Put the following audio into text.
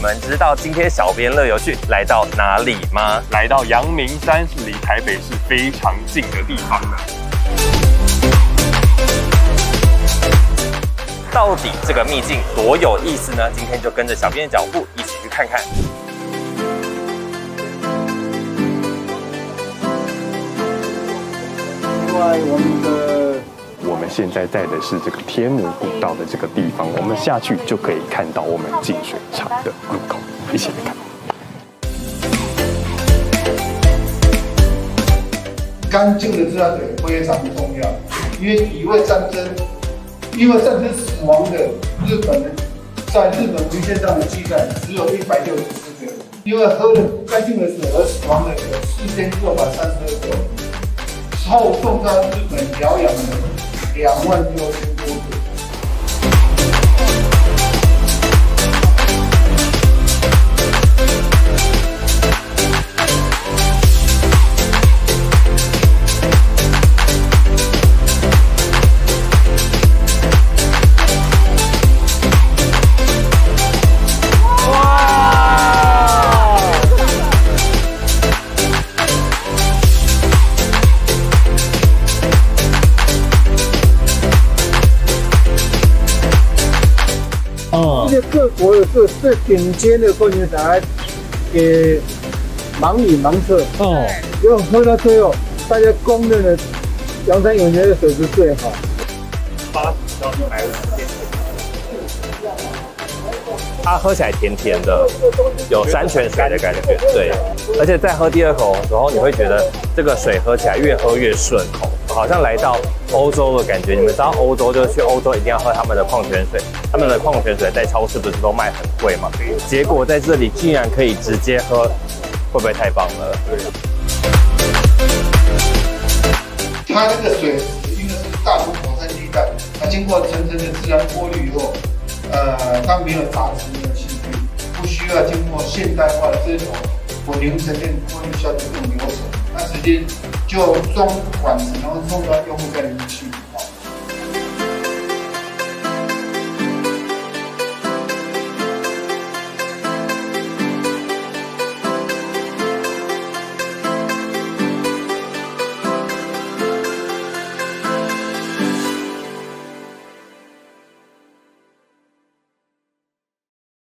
们知道今天小编乐游去来到哪里吗？来到阳明山，是离台北市非常近的地方了。 到底这个秘境多有意思呢？今天就跟着小编的脚步一起去看看。另外，我们现在在的是这个天母古道的这个地方，我们下去就可以看到我们净水厂的入口，一起来看。干净的自来水非常重要，因为因为战争死亡的日本人，在日本文献上的记载只有164个，因为喝了不干净的水而死亡的有4632个，后送到日本疗养的29000多个。各国有最顶尖的矿泉水来给盲女盲测哦，因为喝到最后，大家公认的阳山涌泉的水是最好。80到150天，它喝起来甜甜的，有山泉水的感觉，对。而且在喝第二口的时候，你会觉得这个水喝起来越喝越顺口。 好像来到欧洲的感觉，你们知道欧洲就是去欧洲一定要喝他们的矿泉水，他们的矿泉水在超市不是都卖很贵吗？结果在这里竟然可以直接喝，会不会太棒了？对。它这个水因为是大埔火山地带，它经过层层的自然过滤以后，它没有杂质，没有细菌，不需要经过现代化的这种混凝层面过滤下的这种流程，它直接。就装管子，然后送到用户那里去。